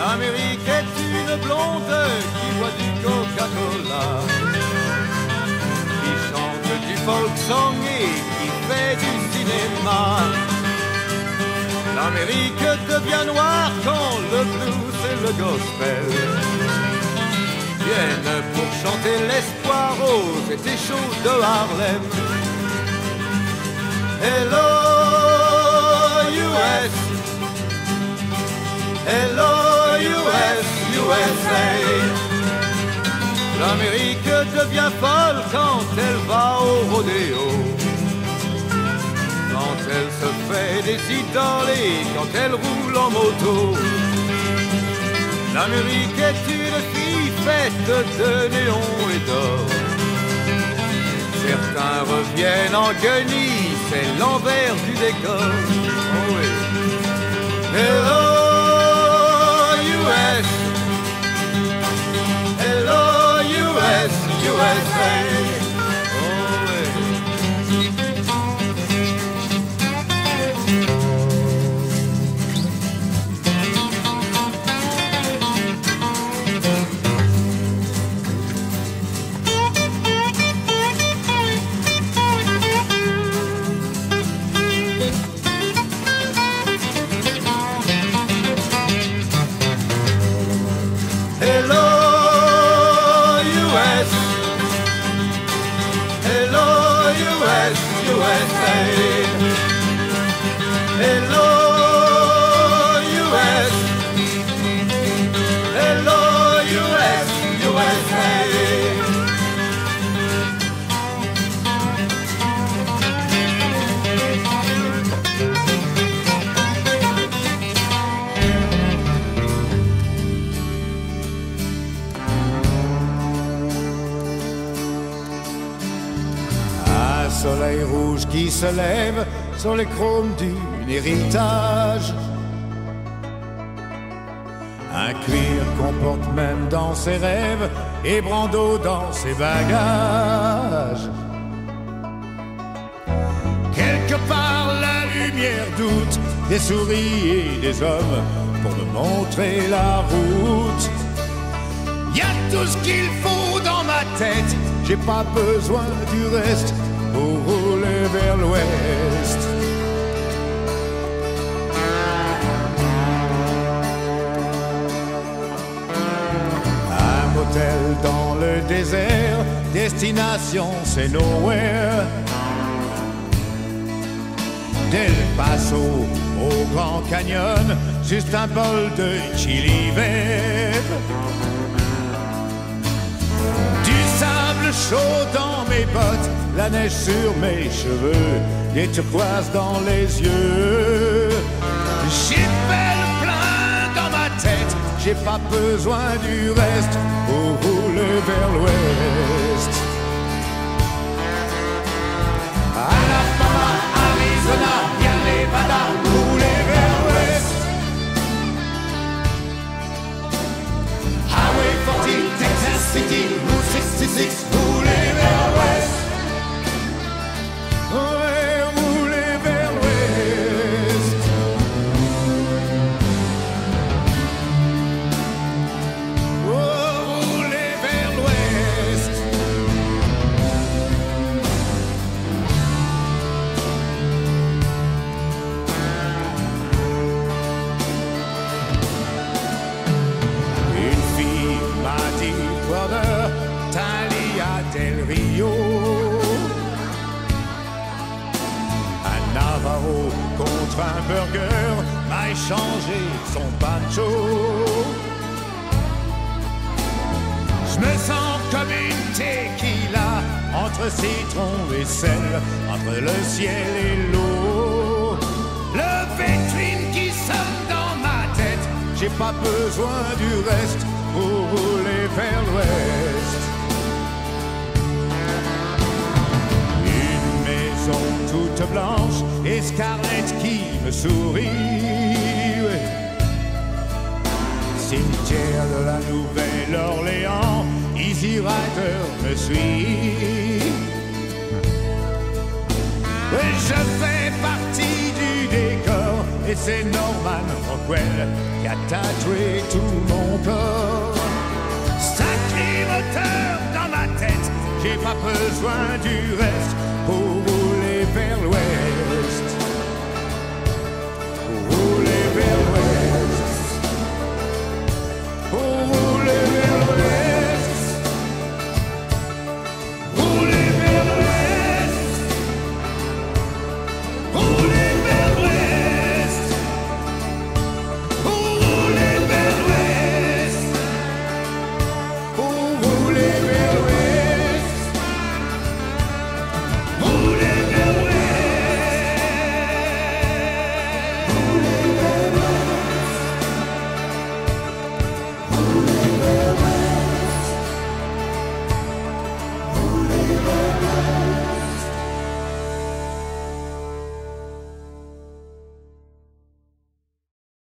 L'Amérique est une blonde qui boit du Coca-Cola, qui chante du folk song et qui fait du cinéma. L'Amérique devient noire quand le blues et le gospel viennent pour chanter l'espoir aux étés chauds de Harlem. Hello US, hello US, USA. L'Amérique devient folle quand elle va au rodéo, quand elle se fait des idoles et quand elle roule en moto. L'Amérique est une fille faite de néon et d'or. Certains reviennent en guenilles, c'est l'envers du décor. Oh oui. Hello US, hello US, USA. Oh oui. Qui se lève sur les chromes d'un héritage. Un cuir qu'on porte même dans ses rêves et brando dans ses bagages. Quelque part la lumière doute des souris et des hommes pour me montrer la route. Y a tout ce qu'il faut dans ma tête, j'ai pas besoin du reste pour rouler vers l'ouest. Un motel dans le désert, destination c'est nowhere. Del Paso au Grand Canyon, juste un bol de chili vert. Du sable chaud dans mes bottes, la neige sur mes cheveux, des turquoises dans les yeux. J'ai fait le plein dans ma tête, j'ai pas besoin du reste pour rouler vers l'ouest. Alabama, Arizona, bien Nevada, rouler vers l'ouest. Highway 40, Texas City, Route 66, rouler vers l'ouest. Contre un burger m'a échangé son pancho. Je me sens comme une tequila, entre citron et sel, entre le ciel et l'eau. Le vitrine qui sonne dans ma tête, j'ai pas besoin du reste pour rouler vers l'ouest. Toute blanche et Scarlett qui me sourit, oui. cimetière de la Nouvelle-Orléans, Easy Rider me suit. Et je fais partie du décor, et c'est Norman Rockwell qui a tatoué tout mon corps. Sacré moteur dans ma tête, j'ai pas besoin du reste pour rouler vers l'ouest. Pour rouler vers l'ouest.